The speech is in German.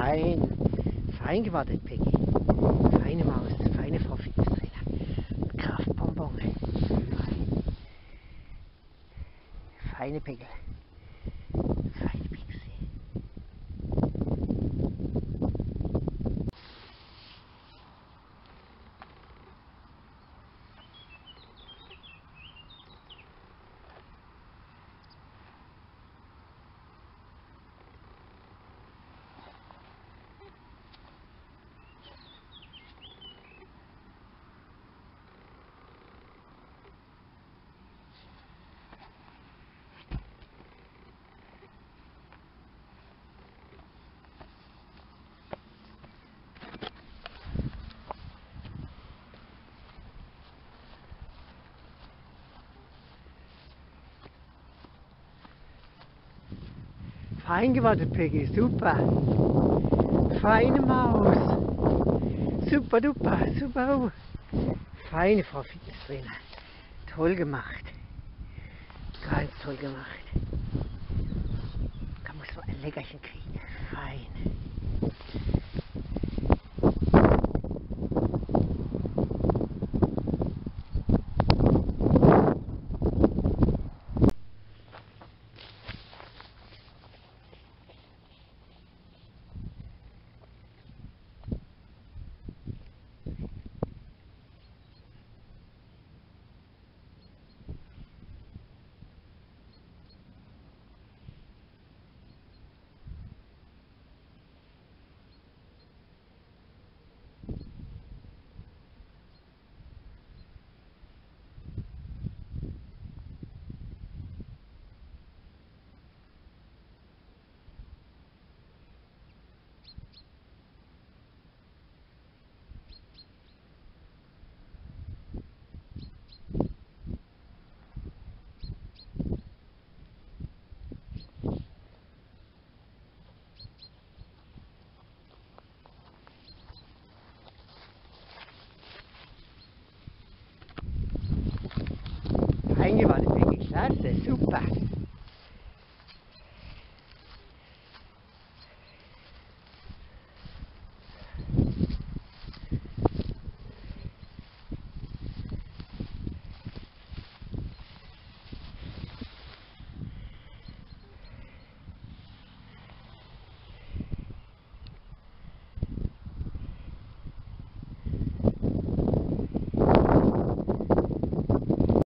Fein. Fein gewartet, Peggy. Feine Maus, feine Frau Fitnesstrainer. Kraftbonbon. Feine Peggy. Feine Pixie. Fein gewartet, Peggy, super. Feine Maus. Super duper, super. Feine Frau Fitnesstrainer. Toll gemacht. Ganz toll gemacht. Da muss man ein Leckerchen kriegen. Fein. Fein gewartet, Peggy, klasse, super.